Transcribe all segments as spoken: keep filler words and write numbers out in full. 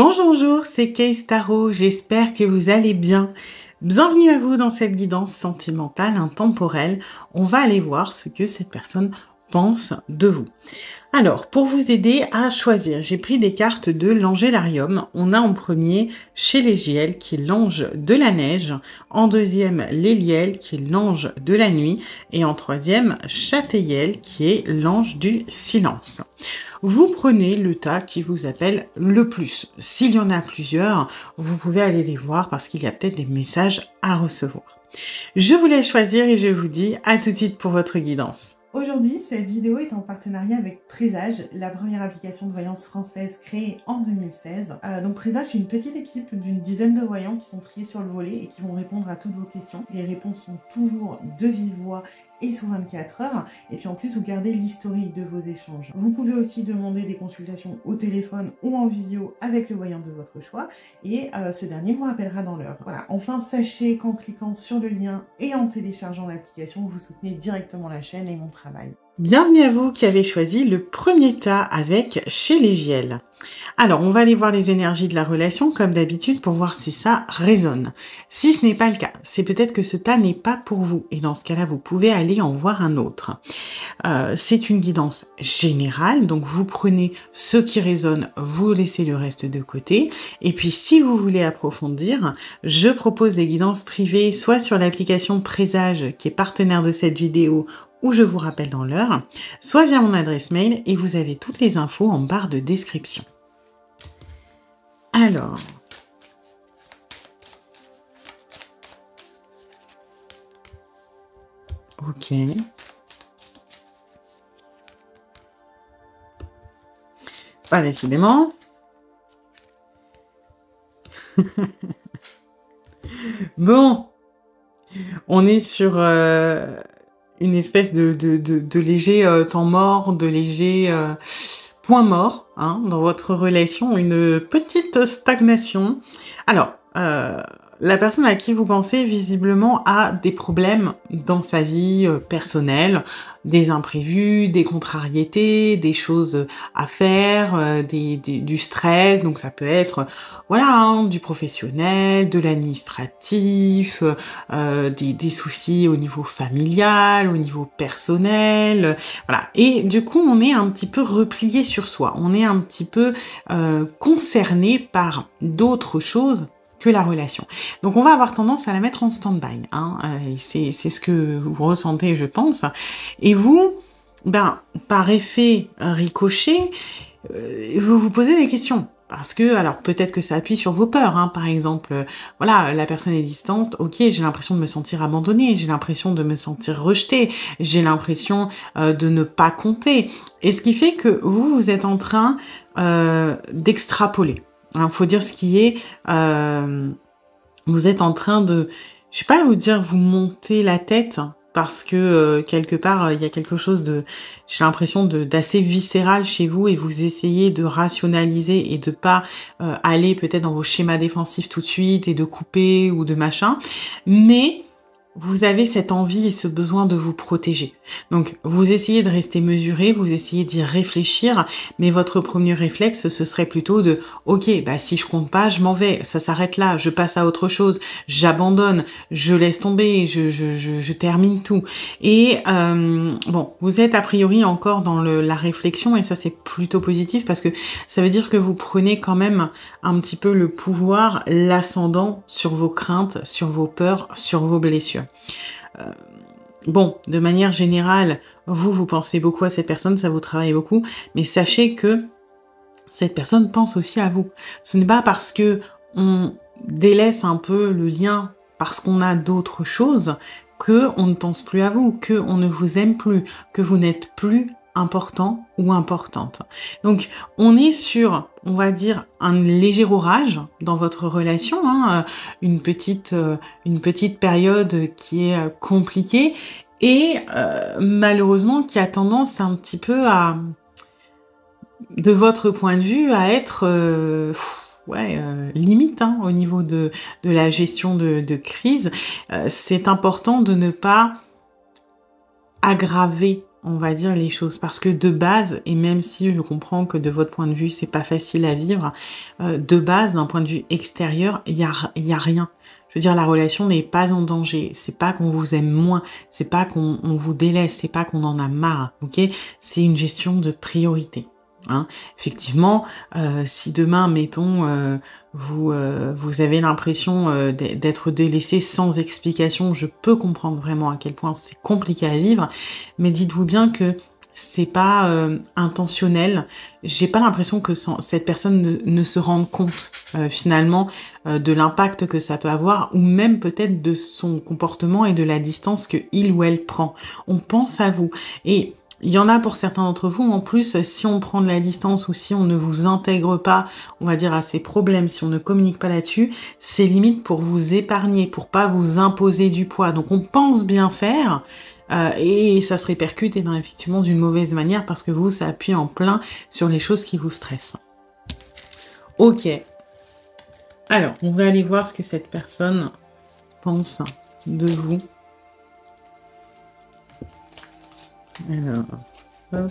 Bonjour, bonjour, c'est KhayzTarot, j'espère que vous allez bien. Bienvenue à vous dans cette guidance sentimentale intemporelle. On va aller voir ce que cette personne pense de vous. Alors, pour vous aider à choisir, j'ai pris des cartes de l'Angélarium. On a en premier Chélégiel, qui est l'ange de la neige. En deuxième, Leliel, qui est l'ange de la nuit. Et en troisième, Châteiel, qui est l'ange du silence. Vous prenez le tas qui vous appelle le plus. S'il y en a plusieurs, vous pouvez aller les voir parce qu'il y a peut-être des messages à recevoir. Je vous laisse choisir et je vous dis à tout de suite pour votre guidance. Aujourd'hui, cette vidéo est en partenariat avec Présage, la première application de voyance française créée en deux mille seize. Euh, donc Présage, c'est une petite équipe d'une dizaine de voyants qui sont triés sur le volet et qui vont répondre à toutes vos questions. Les réponses sont toujours de vive voix et sous vingt-quatre heures. Et puis en plus, vous gardez l'historique de vos échanges. Vous pouvez aussi demander des consultations au téléphone ou en visio avec le voyant de votre choix. Et euh, ce dernier vous rappellera dans l'heure. Voilà. Enfin, sachez qu'en cliquant sur le lien et en téléchargeant l'application, vous soutenez directement la chaîne et mon travail. Bienvenue à vous qui avez choisi le premier tas avec Chélégiel. Alors, on va aller voir les énergies de la relation comme d'habitude pour voir si ça résonne. Si ce n'est pas le cas, c'est peut-être que ce tas n'est pas pour vous. Et dans ce cas-là, vous pouvez aller en voir un autre. Euh, c'est une guidance générale. Donc, vous prenez ce qui résonne, vous laissez le reste de côté. Et puis, si vous voulez approfondir, je propose des guidances privées, soit sur l'application Présage qui est partenaire de cette vidéo, ou je vous rappelle dans l'heure, soit via mon adresse mail et vous avez toutes les infos en barre de description. Alors, ok. Pas décidément. Bon, on est sur... Euh... une espèce de, de, de, de léger euh, temps mort, de léger euh, point mort hein, dans votre relation, une petite stagnation. Alors, euh, la personne à qui vous pensez visiblement a des problèmes dans sa vie euh, personnelle, des imprévus, des contrariétés, des choses à faire, euh, des, des, du stress, donc ça peut être voilà, hein, du professionnel, de l'administratif, euh, des, des soucis au niveau familial, au niveau personnel, euh, voilà. Et du coup, on est un petit peu replié sur soi, on est un petit peu euh, concerné par d'autres choses que la relation. Donc on va avoir tendance à la mettre en stand-by, hein. euh, c'est ce que vous ressentez, je pense. Et vous, ben, par effet ricochet, euh, vous vous posez des questions. Parce que, alors peut-être que ça appuie sur vos peurs, hein. Par exemple, euh, voilà, la personne est distante, ok, j'ai l'impression de me sentir abandonnée, j'ai l'impression de me sentir rejetée, j'ai l'impression euh, de ne pas compter. Et ce qui fait que vous, vous êtes en train euh, d'extrapoler. Il faut dire ce qui est, euh, vous êtes en train de, je sais pas vous dire, vous montez la tête parce que euh, quelque part, il euh, y a quelque chose de, j'ai l'impression d'assez viscéral chez vous et vous essayez de rationaliser et de pas euh, aller peut-être dans vos schémas défensifs tout de suite et de couper ou de machin, mais vous avez cette envie et ce besoin de vous protéger. Donc, vous essayez de rester mesuré, vous essayez d'y réfléchir, mais votre premier réflexe, ce serait plutôt de « Ok, bah si je compte pas, je m'en vais, ça s'arrête là, je passe à autre chose, j'abandonne, je laisse tomber, je, je, je, je termine tout. » Et euh, bon, vous êtes a priori encore dans le, la réflexion, et ça c'est plutôt positif, parce que ça veut dire que vous prenez quand même un petit peu le pouvoir, l'ascendant sur vos craintes, sur vos peurs, sur vos blessures. Euh, bon, de manière générale, vous, vous pensez beaucoup à cette personne, ça vous travaille beaucoup, mais sachez que cette personne pense aussi à vous. Ce n'est pas parce que on délaisse un peu le lien parce qu'on a d'autres choses que on ne pense plus à vous, que on ne vous aime plus, que vous n'êtes plus important ou importante. Donc, on est sur, on va dire, un léger orage dans votre relation, hein, une petite, une petite période qui est compliquée et euh, malheureusement qui a tendance un petit peu à, de votre point de vue, à être... Euh, pff, Ouais, euh, limite hein, au niveau de, de la gestion de, de crise. Euh, c'est important de ne pas aggraver on va dire, les choses. Parce que de base, et même si je comprends que de votre point de vue, c'est pas facile à vivre, euh, de base, d'un point de vue extérieur, il y a, y a rien. Je veux dire, la relation n'est pas en danger. C'est pas qu'on vous aime moins, c'est pas qu'on on vous délaisse, c'est pas qu'on en a marre, ok? C'est une gestion de priorité. Hein. Effectivement, euh, si demain, mettons, euh, vous, euh, vous avez l'impression euh, d'être délaissé sans explication, je peux comprendre vraiment à quel point c'est compliqué à vivre, mais dites-vous bien que c'est pas euh, intentionnel. J'ai pas l'impression que sans, cette personne ne, ne se rende compte euh, finalement euh, de l'impact que ça peut avoir, ou même peut-être de son comportement et de la distance que il ou elle prend. On pense à vous, et il y en a pour certains d'entre vous, en plus, si on prend de la distance ou si on ne vous intègre pas, on va dire, à ces problèmes, si on ne communique pas là-dessus, c'est limite pour vous épargner, pour pas vous imposer du poids. Donc on pense bien faire, euh, et ça se répercute, et bien effectivement, d'une mauvaise manière, parce que vous, ça appuie en plein sur les choses qui vous stressent. Ok. Alors, on va aller voir ce que cette personne pense de vous. Alors, hop. Vous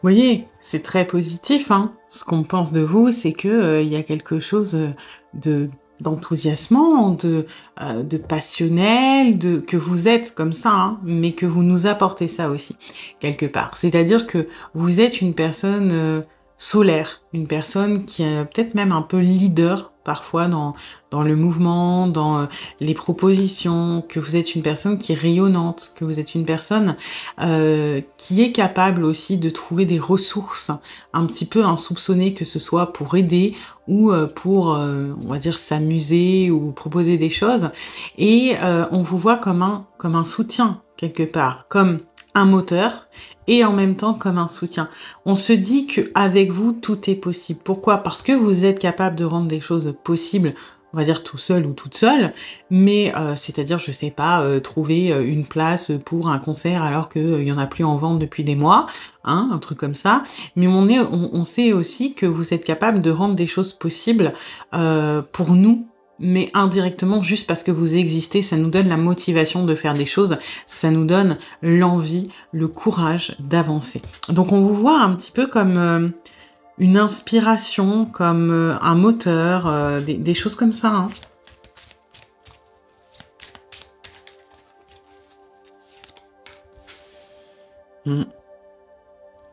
voyez, c'est très positif, hein. Ce qu'on pense de vous, c'est que euh, il y a quelque chose de d'enthousiasmant, de, euh, de passionnel, de, que vous êtes comme ça, hein, mais que vous nous apportez ça aussi, quelque part. C'est-à-dire que vous êtes une personne euh, solaire, une personne qui est peut-être même un peu leader, parfois dans, dans le mouvement, dans euh, les propositions, que vous êtes une personne qui est rayonnante, que vous êtes une personne euh, qui est capable aussi de trouver des ressources un petit peu insoupçonnées, que ce soit pour aider ou euh, pour, euh, on va dire, s'amuser ou proposer des choses. Et euh, on vous voit comme un, comme un soutien, quelque part, comme un moteur, et en même temps comme un soutien. On se dit qu'avec vous, tout est possible. Pourquoi? Parce que vous êtes capable de rendre des choses possibles, on va dire tout seul ou toute seule, mais euh, c'est-à-dire, je sais pas, euh, trouver une place pour un concert alors qu'il euh, y en a plus en vente depuis des mois, hein, un truc comme ça. Mais on, est, on, on sait aussi que vous êtes capable de rendre des choses possibles euh, pour nous, mais indirectement, juste parce que vous existez, ça nous donne la motivation de faire des choses, ça nous donne l'envie, le courage d'avancer. Donc on vous voit un petit peu comme euh, une inspiration, comme euh, un moteur, euh, des, des choses comme ça. Hein. Mmh.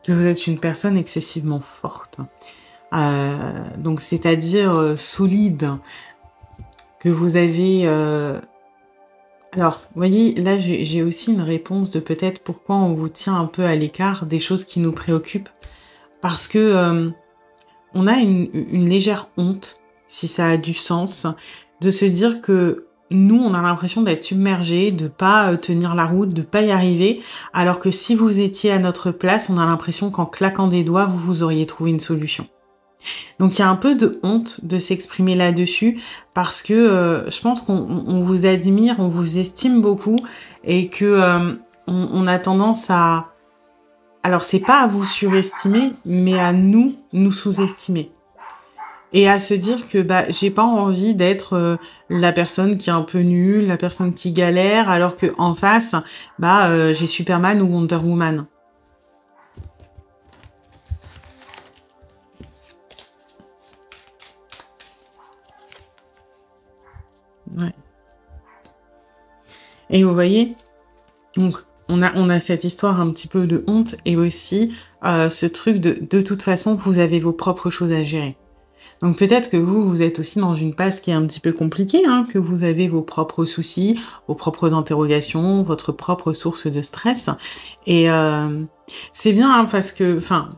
Que vous êtes une personne excessivement forte. Euh, donc c'est-à-dire euh, solide, que vous avez... Euh... Alors, vous voyez, là, j'ai aussi une réponse de peut-être pourquoi on vous tient un peu à l'écart des choses qui nous préoccupent. Parce que euh, on a une, une légère honte, si ça a du sens, de se dire que nous, on a l'impression d'être submergés, de pas tenir la route, de pas y arriver, alors que si vous étiez à notre place, on a l'impression qu'en claquant des doigts, vous vous auriez trouvé une solution. Donc il y a un peu de honte de s'exprimer là-dessus, parce que euh, je pense qu'on vous admire, on vous estime beaucoup, et que euh, on, on a tendance à... Alors c'est pas à vous surestimer, mais à nous, nous sous-estimer. Et à se dire que bah, j'ai pas envie d'être euh, la personne qui est un peu nulle, la personne qui galère, alors qu'en face, bah, euh, j'ai Superman ou Wonder Woman. Ouais. Et vous voyez, donc on a, on a cette histoire un petit peu de honte, et aussi euh, ce truc de de toute façon vous avez vos propres choses à gérer. Donc peut-être que vous, vous êtes aussi dans une passe qui est un petit peu compliquée, hein, que vous avez vos propres soucis, vos propres interrogations, votre propre source de stress. Et euh, c'est bien, hein, parce que, enfin,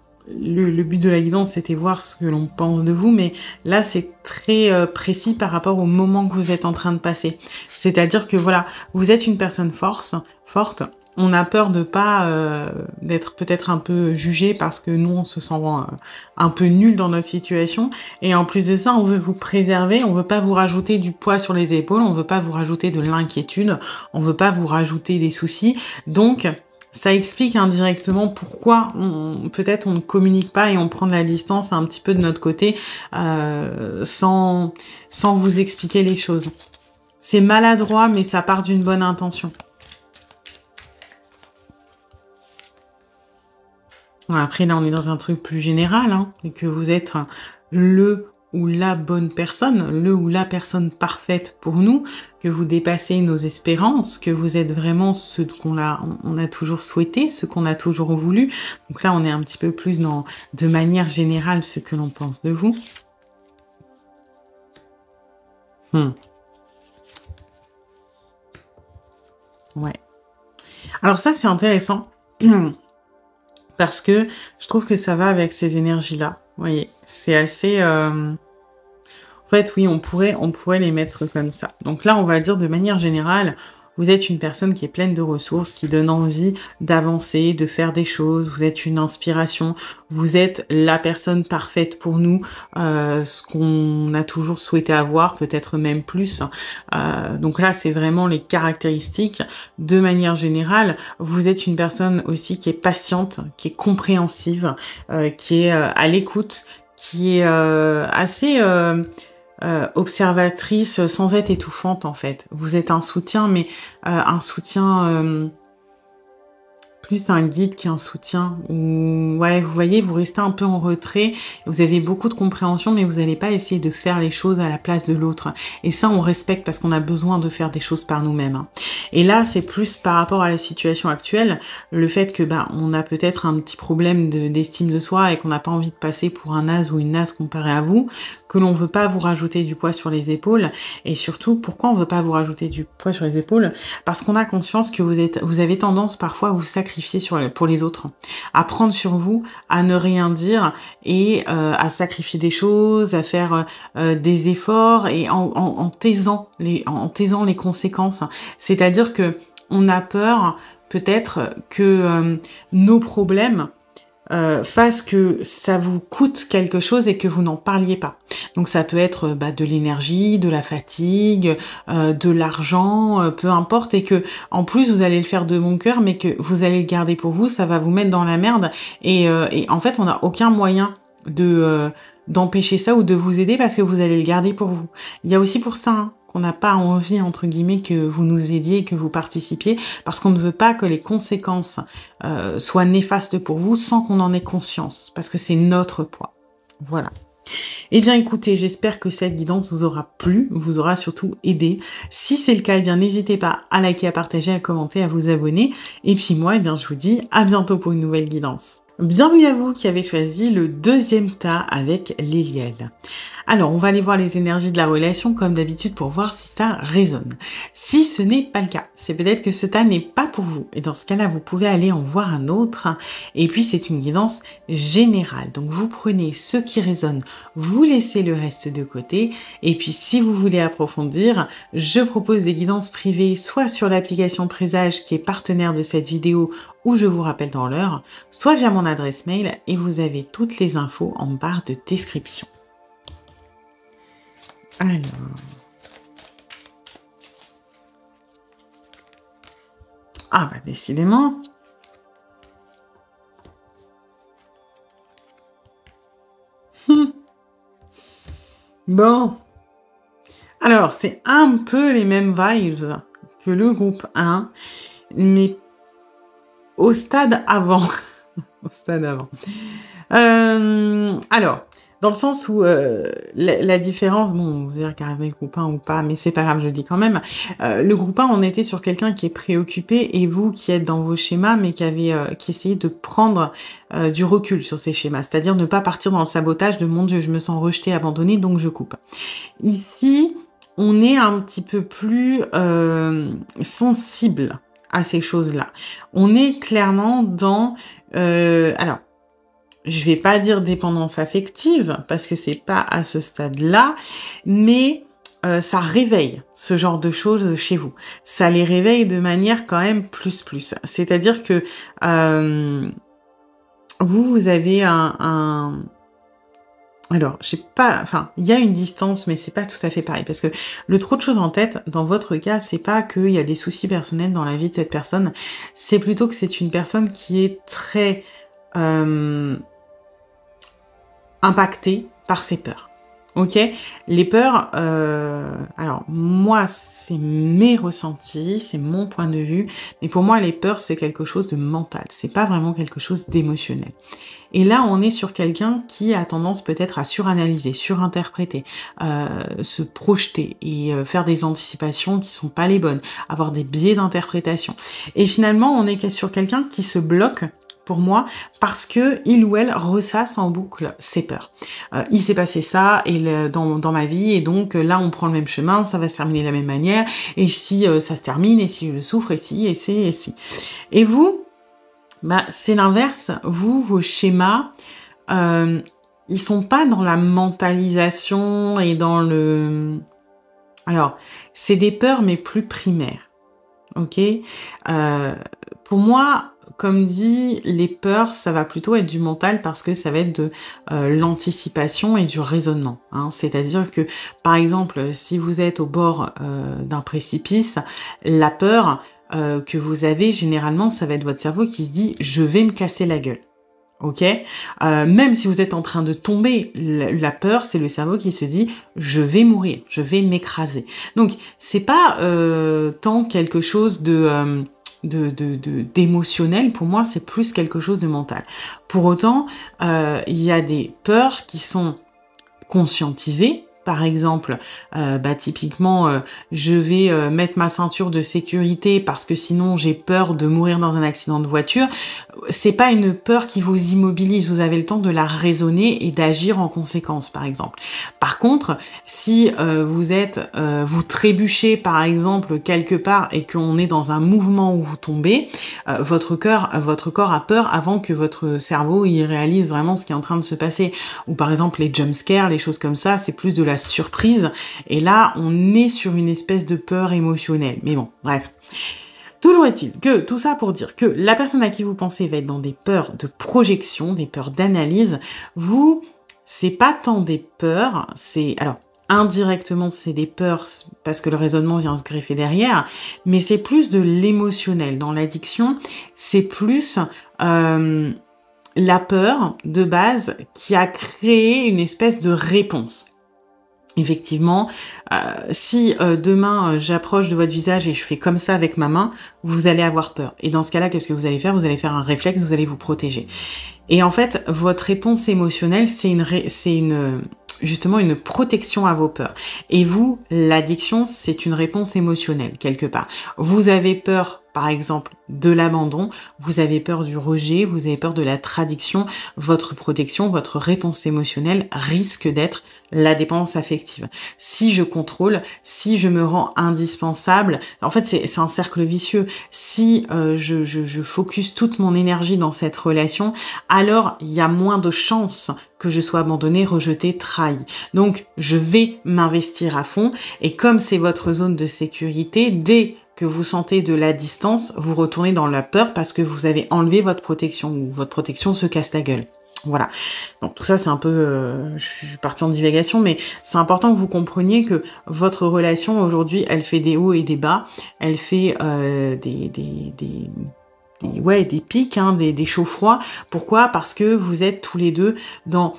Le, le but de la guidance, c'était voir ce que l'on pense de vous, mais là, c'est très euh, précis par rapport au moment que vous êtes en train de passer. C'est-à-dire que, voilà, vous êtes une personne force, forte, on a peur de pas euh, d'être peut-être un peu jugé, parce que nous, on se sent euh, un peu nul dans notre situation, et en plus de ça, on veut vous préserver, on veut pas vous rajouter du poids sur les épaules, on veut pas vous rajouter de l'inquiétude, on veut pas vous rajouter des soucis, donc... ça explique indirectement pourquoi peut-être on ne communique pas et on prend de la distance un petit peu de notre côté euh, sans, sans vous expliquer les choses. C'est maladroit, mais ça part d'une bonne intention. Après, là, on est dans un truc plus général, hein, et que vous êtes le ou la bonne personne, le ou la personne parfaite pour nous, que vous dépassez nos espérances, que vous êtes vraiment ce qu'on a, on a toujours souhaité, ce qu'on a toujours voulu. Donc là, on est un petit peu plus dans, de manière générale, ce que l'on pense de vous. Hmm. Ouais. Alors ça, c'est intéressant. Parce que je trouve que ça va avec ces énergies-là. Vous voyez, c'est assez... Euh... En fait, oui, on pourrait, on pourrait les mettre comme ça. Donc là, on va le dire de manière générale, vous êtes une personne qui est pleine de ressources, qui donne envie d'avancer, de faire des choses. Vous êtes une inspiration. Vous êtes la personne parfaite pour nous. Euh, ce qu'on a toujours souhaité avoir, peut-être même plus. Euh, donc là, c'est vraiment les caractéristiques. De manière générale, vous êtes une personne aussi qui est patiente, qui est compréhensive, euh, qui est euh, à l'écoute, qui est euh, assez... Euh, Euh, observatrice sans être étouffante en fait. Vous êtes un soutien, mais euh, un soutien euh, plus un guide qu'un soutien. Où, ouais, vous voyez, vous restez un peu en retrait, vous avez beaucoup de compréhension, mais vous n'allez pas essayer de faire les choses à la place de l'autre. Et ça, on respecte parce qu'on a besoin de faire des choses par nous-mêmes. Et là, c'est plus par rapport à la situation actuelle, le fait que bah, on a peut-être un petit problème d'estime de soi et qu'on n'a pas envie de passer pour un as ou une as comparé à vous, que l'on ne veut pas vous rajouter du poids sur les épaules. Et surtout, pourquoi on ne veut pas vous rajouter du poids sur les épaules? Parce qu'on a conscience que vous, êtes, vous avez tendance parfois à vous sacrifier sur le, pour les autres, à prendre sur vous, à ne rien dire et euh, à sacrifier des choses, à faire euh, des efforts et en, en, en, taisant les, en taisant les conséquences. C'est-à-dire que on a peur peut-être que euh, nos problèmes Euh, fasse que ça vous coûte quelque chose et que vous n'en parliez pas. Donc ça peut être bah, de l'énergie, de la fatigue, euh, de l'argent, euh, peu importe, et que en plus vous allez le faire de bon cœur, mais que vous allez le garder pour vous, ça va vous mettre dans la merde. Et, euh, et en fait, on n'a aucun moyen de euh, d'empêcher ça ou de vous aider parce que vous allez le garder pour vous. Il y a aussi pour ça. Hein, on n'a pas envie, entre guillemets, que vous nous aidiez, que vous participiez, parce qu'on ne veut pas que les conséquences euh, soient néfastes pour vous sans qu'on en ait conscience, parce que c'est notre poids. Voilà. Eh bien, écoutez, j'espère que cette guidance vous aura plu, vous aura surtout aidé. Si c'est le cas, eh bien, n'hésitez pas à liker, à partager, à commenter, à vous abonner. Et puis moi, eh bien, je vous dis à bientôt pour une nouvelle guidance. Bienvenue à vous qui avez choisi le deuxième tas avec Leliel. Alors, on va aller voir les énergies de la relation comme d'habitude pour voir si ça résonne. Si ce n'est pas le cas, c'est peut-être que ce tas n'est pas pour vous. Et dans ce cas-là, vous pouvez aller en voir un autre. Et puis, c'est une guidance générale. Donc, vous prenez ce qui résonne, vous laissez le reste de côté. Et puis, si vous voulez approfondir, je propose des guidances privées, soit sur l'application Présage qui est partenaire de cette vidéo, où je vous rappelle dans l'heure, soit via mon adresse mail et vous avez toutes les infos en barre de description. Alors, ah bah décidément. Hum. Bon, alors c'est un peu les mêmes vibes que le groupe un, mais au stade avant. Au stade avant. Euh, alors. Dans le sens où euh, la, la différence, bon, vous irez carrément le groupe un ou pas, mais c'est pas grave, je le dis quand même. Euh, le groupe un, on était sur quelqu'un qui est préoccupé et vous qui êtes dans vos schémas, mais qui avez, euh, qui essayez de prendre euh, du recul sur ces schémas, c'est-à-dire ne pas partir dans le sabotage de mon Dieu, je me sens rejeté, abandonné, donc je coupe. Ici, on est un petit peu plus euh, sensible à ces choses-là. On est clairement dans, euh, alors. Je vais pas dire dépendance affective, parce que c'est pas à ce stade-là, mais euh, ça réveille ce genre de choses chez vous. Ça les réveille de manière quand même plus plus. C'est-à-dire que euh, vous, vous avez un, un, Alors, je sais pas, enfin, il y a une distance, mais c'est pas tout à fait pareil, parce que le trop de choses en tête, dans votre cas, c'est pas qu'il y a des soucis personnels dans la vie de cette personne, c'est plutôt que c'est une personne qui est très euh, impactée par ses peurs. Ok, les peurs, euh, alors moi c'est mes ressentis, c'est mon point de vue, mais pour moi les peurs c'est quelque chose de mental, c'est pas vraiment quelque chose d'émotionnel. Et là on est sur quelqu'un qui a tendance peut-être à suranalyser, surinterpréter, euh, se projeter et euh, faire des anticipations qui sont pas les bonnes, avoir des biais d'interprétation. Et finalement on est sur quelqu'un qui se bloque, pour moi, parce que il ou elle ressasse en boucle ses peurs. Euh, il s'est passé ça et le, dans, dans ma vie, et donc là on prend le même chemin, ça va se terminer de la même manière, et si euh, ça se termine, et si je le souffre, et si, et si, et si. Et vous, bah, c'est l'inverse, vous, vos schémas, euh, ils sont pas dans la mentalisation et dans le... Alors, c'est des peurs, mais plus primaires, ok? euh, Pour moi... Comme dit, les peurs, ça va plutôt être du mental parce que ça va être de euh, l'anticipation et du raisonnement. Hein. C'est-à-dire que, par exemple, si vous êtes au bord euh, d'un précipice, la peur euh, que vous avez, généralement, ça va être votre cerveau qui se dit « je vais me casser la gueule ». Ok, euh, même si vous êtes en train de tomber, la, la peur, c'est le cerveau qui se dit « je vais mourir, je vais m'écraser ». Donc, c'est pas euh, tant quelque chose de... Euh, de, de, de, d'émotionnel, pour moi, c'est plus quelque chose de mental. Pour autant, euh, il y a des peurs qui sont conscientisées. Par exemple, euh, bah, typiquement, euh, je vais euh, mettre ma ceinture de sécurité parce que sinon j'ai peur de mourir dans un accident de voiture. C'est pas une peur qui vous immobilise. Vous avez le temps de la raisonner et d'agir en conséquence, par exemple. Par contre, si euh, vous êtes, euh, vous trébuchez, par exemple, quelque part et qu'on est dans un mouvement où vous tombez, euh, votre cœur, votre corps a peur avant que votre cerveau y réalise vraiment ce qui est en train de se passer. Ou par exemple, les jumpscares, les choses comme ça, c'est plus de la surprise, et là on est sur une espèce de peur émotionnelle, mais bon, bref. Toujours est-il que tout ça pour dire que la personne à qui vous pensez va être dans des peurs de projection, des peurs d'analyse. Vous, c'est pas tant des peurs, c'est, alors indirectement c'est des peurs parce que le raisonnement vient se greffer derrière, mais c'est plus de l'émotionnel. Dans l'addiction, c'est plus euh, la peur de base qui a créé une espèce de réponse. Effectivement, euh, si euh, demain euh, j'approche de votre visage et je fais comme ça avec ma main, vous allez avoir peur. Et dans ce cas-là, qu'est-ce que vous allez faire? Vous allez faire un réflexe, vous allez vous protéger. Et en fait, votre réponse émotionnelle, c'est une, ré... c'est une, justement une protection à vos peurs. Et vous, l'addiction, c'est une réponse émotionnelle, quelque part. Vous avez peur, par exemple, de l'abandon, vous avez peur du rejet, vous avez peur de la traduction. Votre protection, votre réponse émotionnelle risque d'être la dépendance affective. Si je contrôle, si je me rends indispensable, en fait c'est un cercle vicieux. Si euh, je, je, je focus toute mon énergie dans cette relation, alors il y a moins de chances que je sois abandonnée, rejetée, trahie. Donc je vais m'investir à fond, et comme c'est votre zone de sécurité, dès que vous sentez de la distance, vous retournez dans la peur parce que vous avez enlevé votre protection, ou votre protection se casse la gueule. Voilà. Donc tout ça, c'est un peu... Euh, je suis partie en divagation, mais c'est important que vous compreniez que votre relation, aujourd'hui, elle fait des hauts et des bas, elle fait euh, des... des, des... des, ouais, des pics, hein, des, des chauds froids. Pourquoi? Parce que vous êtes tous les deux dans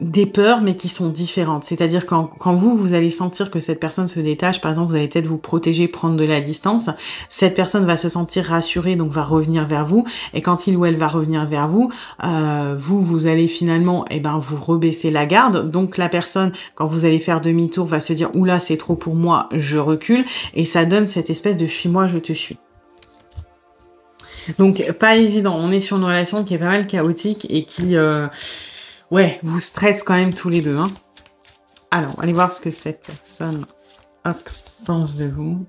des peurs, mais qui sont différentes. C'est-à-dire quand, quand vous, vous allez sentir que cette personne se détache, par exemple, vous allez peut-être vous protéger, prendre de la distance, cette personne va se sentir rassurée, donc va revenir vers vous, et quand il ou elle va revenir vers vous, euh, vous, vous allez finalement, eh ben, vous rebaisser la garde, donc la personne, quand vous allez faire demi-tour, va se dire « oula, c'est trop pour moi, je recule », et ça donne cette espèce de « fuis-moi, je te suis ». Donc, pas évident. On est sur une relation qui est pas mal chaotique et qui, euh, ouais, vous stresse quand même tous les deux. Hein. Alors, allez voir ce que cette personne, hop, pense de vous.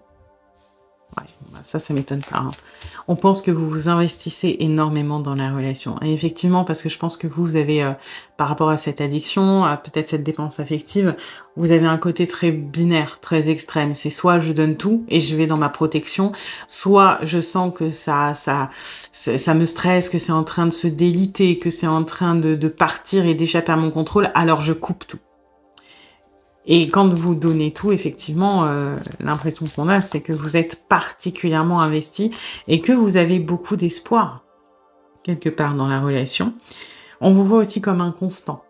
Ouais, bah ça, ça m'étonne pas. Hein. On pense que vous vous investissez énormément dans la relation. Et effectivement, parce que je pense que vous, vous avez, euh, par rapport à cette addiction, à peut-être cette dépense affective, vous avez un côté très binaire, très extrême. C'est soit je donne tout et je vais dans ma protection, soit je sens que ça, ça, ça, ça me stresse, que c'est en train de se déliter, que c'est en train de, de partir et d'échapper à mon contrôle, alors je coupe tout. Et quand vous donnez tout, effectivement, euh, l'impression qu'on a, c'est que vous êtes particulièrement investi et que vous avez beaucoup d'espoir, quelque part, dans la relation. On vous voit aussi comme inconstant.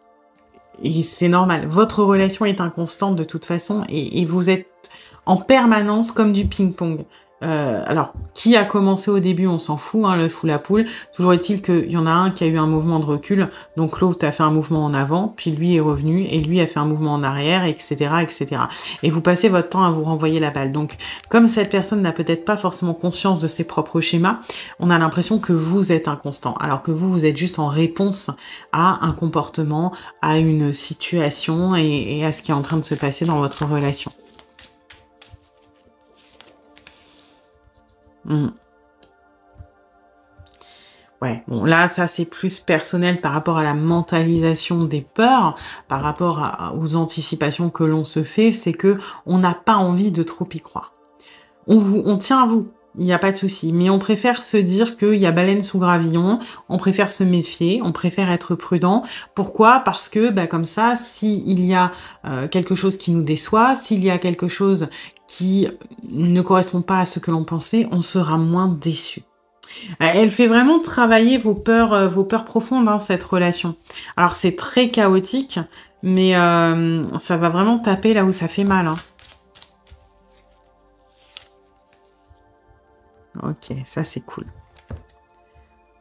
Et c'est normal. Votre relation est inconstante de toute façon et, et vous êtes en permanence comme du ping-pong. Euh, alors, qui a commencé au début, on s'en fout, hein, le fou la poule. Toujours est-il qu'il y en a un qui a eu un mouvement de recul, donc l'autre a fait un mouvement en avant, puis lui est revenu, et lui a fait un mouvement en arrière, et cetera, et cetera. Et vous passez votre temps à vous renvoyer la balle. Donc, comme cette personne n'a peut-être pas forcément conscience de ses propres schémas, on a l'impression que vous êtes inconstant, alors que vous, vous êtes juste en réponse à un comportement, à une situation, et, et à ce qui est en train de se passer dans votre relation. Mmh. Ouais, bon là ça c'est plus personnel par rapport à la mentalisation des peurs, par rapport à, aux anticipations que l'on se fait, c'est que on n'a pas envie de trop y croire. On, vous, on tient à vous, il n'y a pas de souci, mais on préfère se dire qu'il y a baleine sous gravillon, on préfère se méfier, on préfère être prudent. Pourquoi? Parce que bah, comme ça, s'il y a euh, quelque chose qui nous déçoit, s'il y a quelque chose qui ne correspond pas à ce que l'on pensait, on sera moins déçu. Elle fait vraiment travailler vos peurs, vos peurs profondes, hein, cette relation. Alors c'est très chaotique, mais euh, ça va vraiment taper là où ça fait mal. Hein. Ok, ça c'est cool.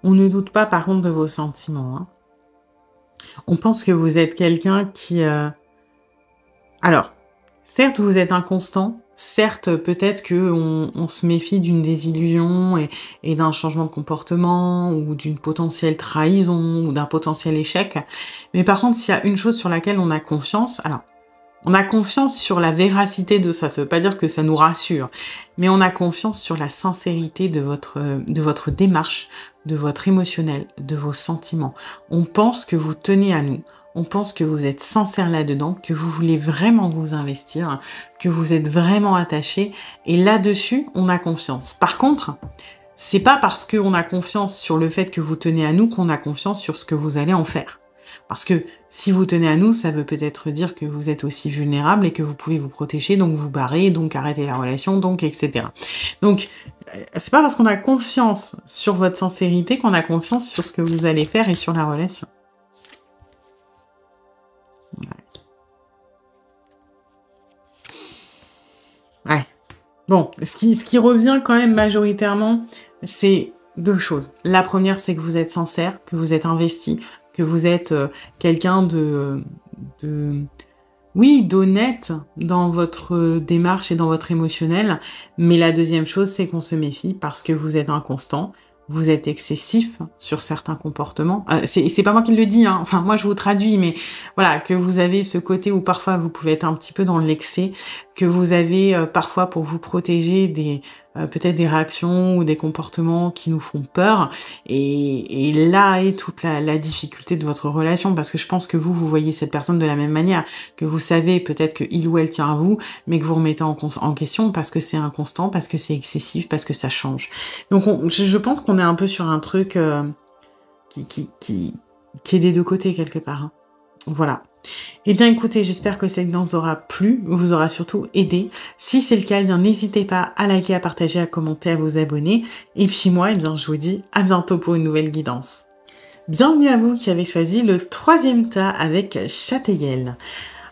On ne doute pas par contre de vos sentiments. Hein. On pense que vous êtes quelqu'un qui... Euh... Alors, certes vous êtes inconstant, certes, peut-être qu'on on se méfie d'une désillusion et, et d'un changement de comportement ou d'une potentielle trahison ou d'un potentiel échec. Mais par contre, s'il y a une chose sur laquelle on a confiance, alors, on a confiance sur la véracité de ça. Ça ne veut pas dire que ça nous rassure, mais on a confiance sur la sincérité de votre, de votre démarche, de votre émotionnel, de vos sentiments. On pense que vous tenez à nous. On pense que vous êtes sincère là-dedans, que vous voulez vraiment vous investir, que vous êtes vraiment attaché. Et là-dessus, on a confiance. Par contre, c'est pas parce qu'on a confiance sur le fait que vous tenez à nous qu'on a confiance sur ce que vous allez en faire. Parce que si vous tenez à nous, ça veut peut-être dire que vous êtes aussi vulnérable et que vous pouvez vous protéger, donc vous barrer, donc arrêter la relation, donc et cetera. Donc, c'est pas parce qu'on a confiance sur votre sincérité qu'on a confiance sur ce que vous allez faire et sur la relation. Ouais. Ouais. Bon, ce qui, ce qui revient quand même majoritairement, c'est deux choses. La première, c'est que vous êtes sincère, que vous êtes investi, que vous êtes euh, quelqu'un de, de... Oui, d'honnête dans votre démarche et dans votre émotionnel. Mais la deuxième chose, c'est qu'on se méfie parce que vous êtes inconstant. Vous êtes excessif sur certains comportements. Euh, c'est pas moi qui le dis, hein. Enfin, moi, je vous traduis, mais voilà, que vous avez ce côté où parfois vous pouvez être un petit peu dans l'excès, que vous avez euh, parfois pour vous protéger des euh, peut-être des réactions ou des comportements qui nous font peur. Et, et là est toute la, la difficulté de votre relation, parce que je pense que vous, vous voyez cette personne de la même manière, que vous savez peut-être qu'il ou elle tient à vous, mais que vous remettez en, en question parce que c'est inconstant, parce que c'est excessif, parce que ça change. Donc on, je, je pense qu'on on est un peu sur un truc euh, qui, qui, qui, qui est des deux côtés quelque part. Hein. Voilà. Eh bien écoutez, j'espère que cette guidance aura plu, vous aura surtout aidé. Si c'est le cas, eh bien n'hésitez pas à liker, à partager, à commenter, à vous abonner. Et puis moi, eh bien je vous dis à bientôt pour une nouvelle guidance. Bienvenue à vous qui avez choisi le troisième tas avec Châteiel.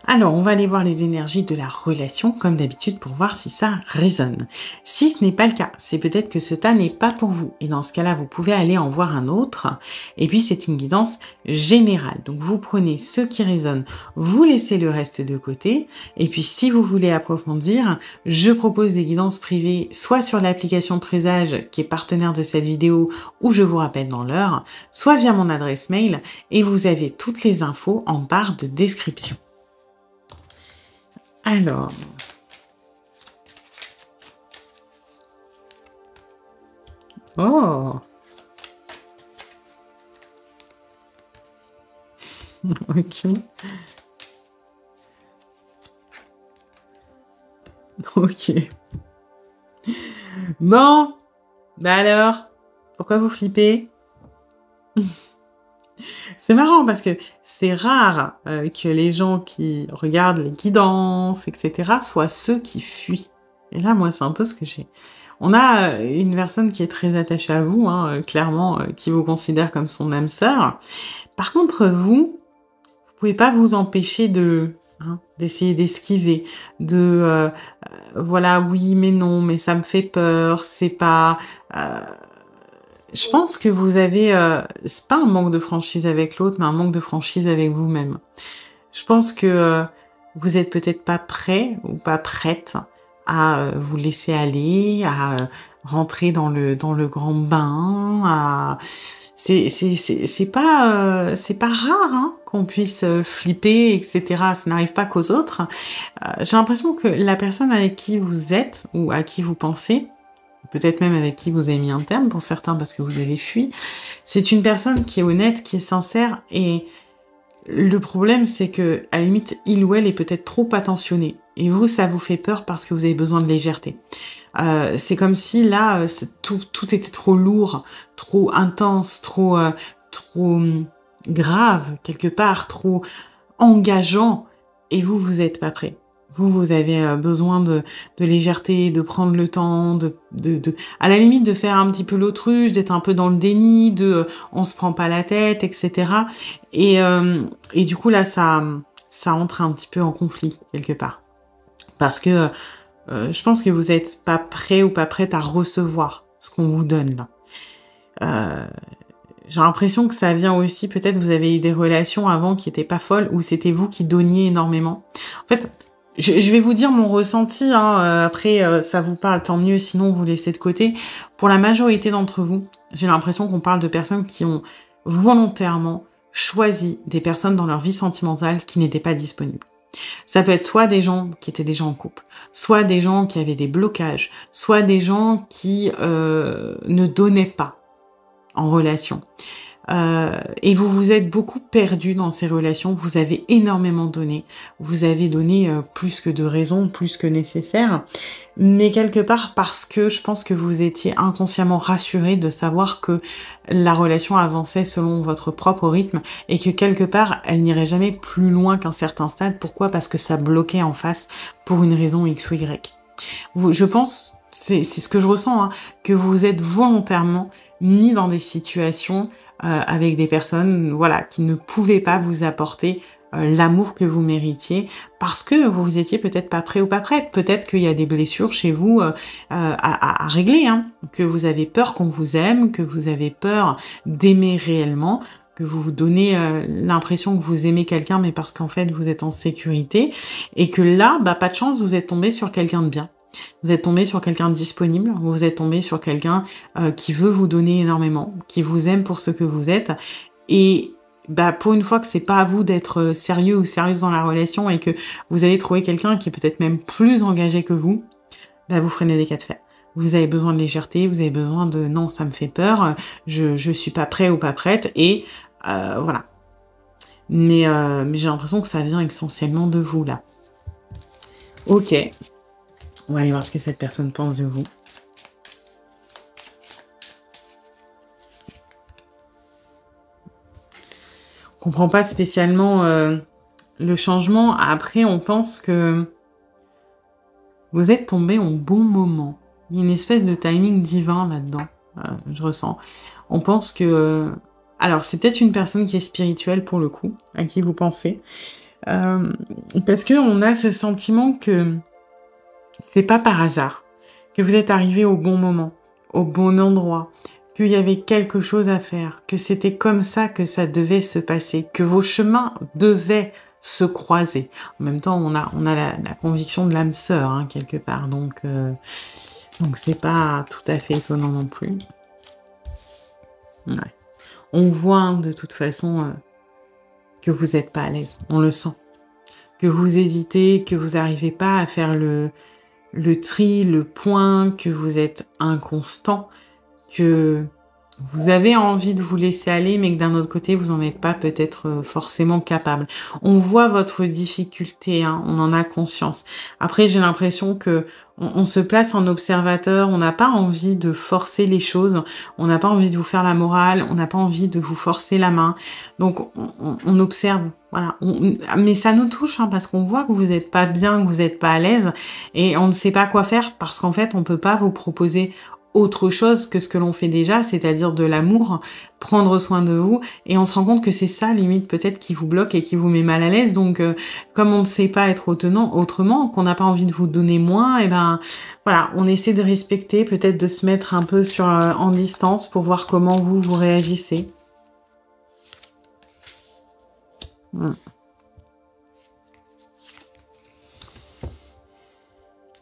Alors, on va aller voir les énergies de la relation, comme d'habitude, pour voir si ça résonne. Si ce n'est pas le cas, c'est peut-être que ce tas n'est pas pour vous. Et dans ce cas-là, vous pouvez aller en voir un autre. Et puis, c'est une guidance générale. Donc, vous prenez ce qui résonne, vous laissez le reste de côté. Et puis, si vous voulez approfondir, je propose des guidances privées, soit sur l'application Présage, qui est partenaire de cette vidéo, où je vous rappelle dans l'heure, soit via mon adresse mail. Et vous avez toutes les infos en barre de description. Alors, Oh! Ok. Ok. Bon. Bah alors, pourquoi vous flippez? C'est marrant parce que c'est rare euh, que les gens qui regardent les guidances, et cetera soient ceux qui fuient. Et là, moi, c'est un peu ce que j'ai. On a une personne qui est très attachée à vous, hein, clairement, euh, qui vous considère comme son âme sœur. Par contre, vous, vous pouvez pas vous empêcher de... Hein, d'essayer d'esquiver, de euh, euh, voilà, oui, mais non, mais ça me fait peur, c'est pas... Euh, je pense que vous avez... Euh, c'est pas un manque de franchise avec l'autre, mais un manque de franchise avec vous-même. Je pense que euh, vous êtes peut-être pas prêt ou pas prête à euh, vous laisser aller, à euh, rentrer dans le, dans le grand bain, à... C'est pas, euh, pas rare hein, qu'on puisse flipper, et cetera. Ça n'arrive pas qu'aux autres. Euh, J'ai l'impression que la personne avec qui vous êtes, ou à qui vous pensez, peut-être même avec qui vous avez mis un terme, pour certains parce que vous avez fui, c'est une personne qui est honnête, qui est sincère. Et le problème, c'est que à la limite, il ou elle est peut-être trop attentionné. Et vous, ça vous fait peur parce que vous avez besoin de légèreté. Euh, c'est comme si là, tout, tout était trop lourd, trop intense, trop, euh, trop grave, quelque part, trop engageant. Et vous, vous n'êtes pas prêt. Vous, vous avez besoin de, de légèreté, de prendre le temps, de, de, de, à la limite de faire un petit peu l'autruche, d'être un peu dans le déni, de euh, on se prend pas la tête, et cetera. Et, euh, et du coup, là, ça, ça entre un petit peu en conflit, quelque part. Parce que euh, je pense que vous n'êtes pas prêt ou pas prête à recevoir ce qu'on vous donne là. Euh, J'ai l'impression que ça vient aussi, peut-être vous avez eu des relations avant qui n'étaient pas folles, où c'était vous qui donniez énormément. En fait, je, je vais vous dire mon ressenti, hein, euh, après euh, ça vous parle, tant mieux, sinon vous laissez de côté. Pour la majorité d'entre vous, j'ai l'impression qu'on parle de personnes qui ont volontairement choisi des personnes dans leur vie sentimentale qui n'étaient pas disponibles. Ça peut être soit des gens qui étaient déjà en couple, soit des gens qui avaient des blocages, soit des gens qui euh, ne donnaient pas en relation. Euh, et vous vous êtes beaucoup perdu dans ces relations, vous avez énormément donné, vous avez donné euh, plus que de raison, plus que nécessaire, mais quelque part parce que je pense que vous étiez inconsciemment rassuré de savoir que la relation avançait selon votre propre rythme et que quelque part elle n'irait jamais plus loin qu'un certain stade. Pourquoi? Parce que ça bloquait en face pour une raison X ou Y. Vous, je pense, c'est ce que je ressens, hein, que vous êtes volontairement mis dans des situations Euh, avec des personnes, voilà, qui ne pouvaient pas vous apporter euh, l'amour que vous méritiez parce que vous vous étiez peut-être pas prêt ou pas prête. Peut-être qu'il y a des blessures chez vous euh, euh, à, à, à régler, hein, que vous avez peur qu'on vous aime, que vous avez peur d'aimer réellement, que vous vous donnez euh, l'impression que vous aimez quelqu'un, mais parce qu'en fait vous êtes en sécurité et que là, bah, pas de chance, vous êtes tombé sur quelqu'un de bien. Vous êtes tombé sur quelqu'un de disponible, vous êtes tombé sur quelqu'un euh, qui veut vous donner énormément, qui vous aime pour ce que vous êtes. Et bah, pour une fois que c'est pas à vous d'être sérieux ou sérieuse dans la relation et que vous allez trouver quelqu'un qui est peut-être même plus engagé que vous, bah, vous freinez des cas de fer. Vous avez besoin de légèreté, vous avez besoin de « non, ça me fait peur, je, je suis pas prêt ou pas prête » et euh, voilà. Mais, euh, mais j'ai l'impression que ça vient essentiellement de vous, là. Ok. On va aller voir ce que cette personne pense de vous. On ne comprend pas spécialement euh, le changement. Après, on pense que vous êtes tombé au bon moment. Il y a une espèce de timing divin là-dedans, euh, je ressens. On pense que... Alors, c'est peut-être une personne qui est spirituelle pour le coup, à qui vous pensez. Euh, parce qu'on a ce sentiment que... c'est pas par hasard que vous êtes arrivé au bon moment, au bon endroit, qu'il y avait quelque chose à faire, que c'était comme ça que ça devait se passer, que vos chemins devaient se croiser. En même temps, on a, on a la, la conviction de l'âme sœur, hein, quelque part, donc euh, donc c'est pas tout à fait étonnant non plus. Ouais. On voit hein, de toute façon euh, que vous n'êtes pas à l'aise, on le sent, que vous hésitez, que vous n'arrivez pas à faire le... le tri, le point, que vous êtes inconstant, que vous avez envie de vous laisser aller, mais que d'un autre côté, vous n'en êtes pas peut-être forcément capable. On voit votre difficulté, hein, on en a conscience. Après, j'ai l'impression que on, on se place en observateur, on n'a pas envie de forcer les choses, on n'a pas envie de vous faire la morale, on n'a pas envie de vous forcer la main. Donc, on, on, on observe. Voilà. On, mais ça nous touche, hein, parce qu'on voit que vous n'êtes pas bien, que vous n'êtes pas à l'aise, et on ne sait pas quoi faire, parce qu'en fait, on ne peut pas vous proposer autre chose que ce que l'on fait déjà, c'est-à-dire de l'amour, prendre soin de vous, et on se rend compte que c'est ça, limite, peut-être, qui vous bloque et qui vous met mal à l'aise. Donc, euh, comme on ne sait pas être autenant, autrement, qu'on n'a pas envie de vous donner moins, et ben voilà, on essaie de respecter, peut-être de se mettre un peu sur euh, en distance pour voir comment vous vous réagissez. Hum.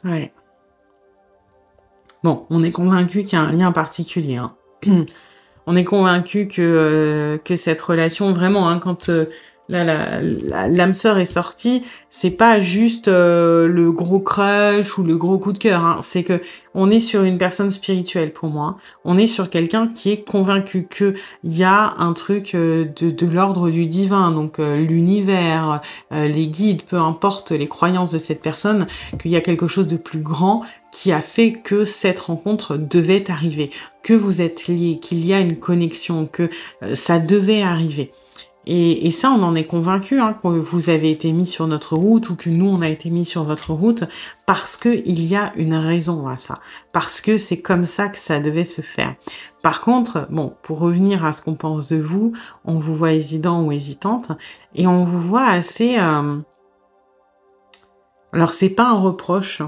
Ouais. Bon, on est convaincu qu'il y a un lien particulier. Hein. On est convaincu que, euh, que cette relation, vraiment, hein, quand euh, là, la, la, l'âme sœur est sortie, c'est pas juste euh, le gros crush ou le gros coup de cœur. Hein. C'est que on est sur une personne spirituelle pour moi. On est sur quelqu'un qui est convaincu qu'il y a un truc euh, de, de l'ordre du divin, donc euh, l'univers, euh, les guides, peu importe les croyances de cette personne, qu'il y a quelque chose de plus grand qui a fait que cette rencontre devait arriver, que vous êtes liés, qu'il y a une connexion, que euh, ça devait arriver. Et, et ça, on en est convaincu, hein, que vous avez été mis sur notre route ou que nous, on a été mis sur votre route parce qu'il y a une raison à ça, parce que c'est comme ça que ça devait se faire. Par contre, bon, pour revenir à ce qu'on pense de vous, on vous voit hésitant ou hésitante et on vous voit assez... Euh... Alors, c'est pas un reproche,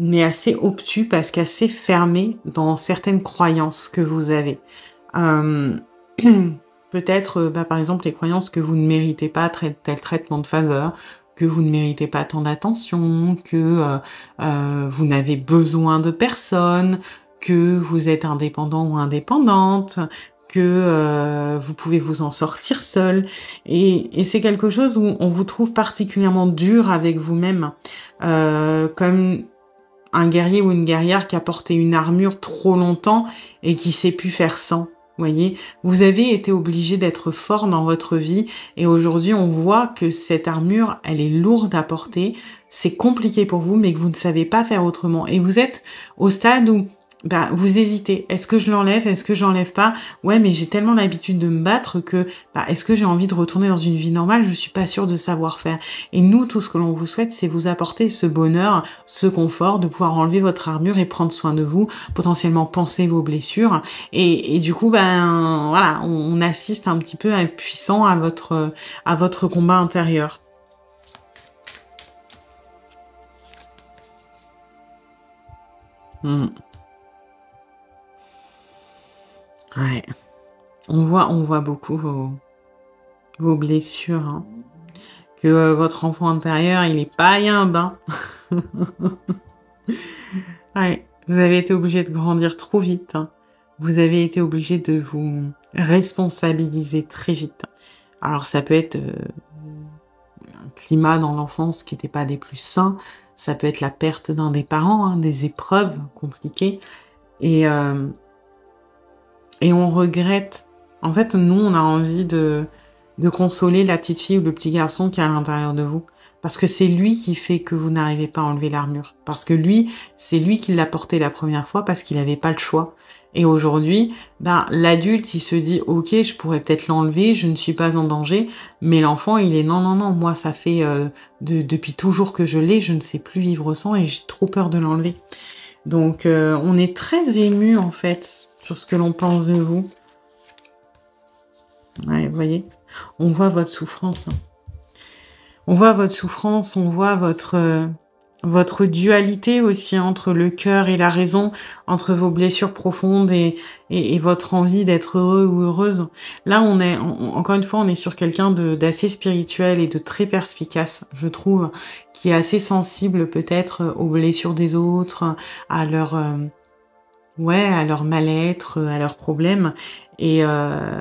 mais assez obtus parce qu'assez fermé dans certaines croyances que vous avez. Euh, peut-être, bah, par exemple, les croyances que vous ne méritez pas tel traitement de faveur, que vous ne méritez pas tant d'attention, que euh, euh, vous n'avez besoin de personne, que vous êtes indépendant ou indépendante, que euh, vous pouvez vous en sortir seul. Et, et c'est quelque chose où on vous trouve particulièrement dur avec vous-même, euh, comme un guerrier ou une guerrière qui a porté une armure trop longtemps et qui sait plus faire sans. Voyez, vous avez été obligé d'être fort dans votre vie et aujourd'hui on voit que cette armure, elle est lourde à porter, c'est compliqué pour vous mais que vous ne savez pas faire autrement et vous êtes au stade où bah, vous hésitez. Est-ce que je l'enlève? Est-ce que j'enlève pas? Ouais, mais j'ai tellement l'habitude de me battre que bah, est-ce que j'ai envie de retourner dans une vie normale? Je suis pas sûre de savoir faire. Et nous, tout ce que l'on vous souhaite, c'est vous apporter ce bonheur, ce confort de pouvoir enlever votre armure et prendre soin de vous, potentiellement penser vos blessures. Et, et du coup, ben voilà, on, on assiste un petit peu impuissant à votre à votre combat intérieur. Hmm. Ouais, on voit, on voit beaucoup vos, vos blessures, hein. Que euh, votre enfant intérieur, il est pas yimbe, hein. Ouais, vous avez été obligé de grandir trop vite, hein. Vous avez été obligé de vous responsabiliser très vite. Alors ça peut être euh, un climat dans l'enfance qui n'était pas des plus sains, ça peut être la perte d'un des parents, hein, des épreuves compliquées, et... Euh, Et on regrette. En fait, nous, on a envie de, de consoler la petite fille ou le petit garçon qui est à l'intérieur de vous. Parce que c'est lui qui fait que vous n'arrivez pas à enlever l'armure. Parce que lui, c'est lui qui l'a porté la première fois parce qu'il n'avait pas le choix. Et aujourd'hui, ben, l'adulte, il se dit « Ok, je pourrais peut-être l'enlever, je ne suis pas en danger. » Mais l'enfant, il est « Non, non, non, moi, ça fait euh, de, depuis toujours que je l'ai, je ne sais plus vivre sans et j'ai trop peur de l'enlever. » Donc, euh, on est très ému en fait, sur ce que l'on pense de vous. Ouais, vous voyez, on voit votre souffrance. On voit votre souffrance, on voit votre, euh, votre dualité aussi entre le cœur et la raison, entre vos blessures profondes et, et, et votre envie d'être heureux ou heureuse. Là, on est, on, encore une fois, on est sur quelqu'un d'assez spirituel et de très perspicace, je trouve, qui est assez sensible peut-être aux blessures des autres, à leur... Euh, Ouais, à leur mal-être, à leurs problèmes. Et euh,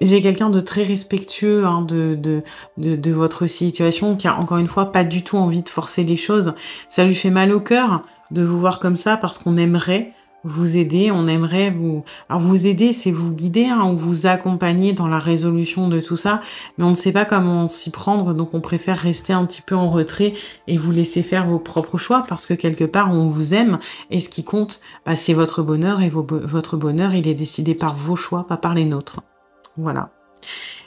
j'ai quelqu'un de très respectueux, hein, de, de, de, de votre situation, qui a encore une fois pas du tout envie de forcer les choses. Ça lui fait mal au cœur de vous voir comme ça parce qu'on aimerait vous aider, on aimerait vous... Alors vous aider, c'est vous guider, hein, ou vous accompagner dans la résolution de tout ça, mais on ne sait pas comment s'y prendre, donc on préfère rester un petit peu en retrait et vous laisser faire vos propres choix, parce que quelque part, on vous aime, et ce qui compte, bah, c'est votre bonheur, et vos, votre bonheur, il est décidé par vos choix, pas par les nôtres. Voilà.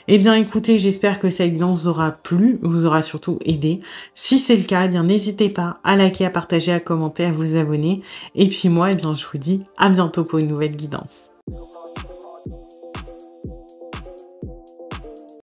Eh bien, écoutez, j'espère que cette guidance vous aura plu, vous aura surtout aidé. Si c'est le cas, eh bien, n'hésitez pas à liker, à partager, à commenter, à vous abonner. Et puis moi, eh bien, je vous dis à bientôt pour une nouvelle guidance.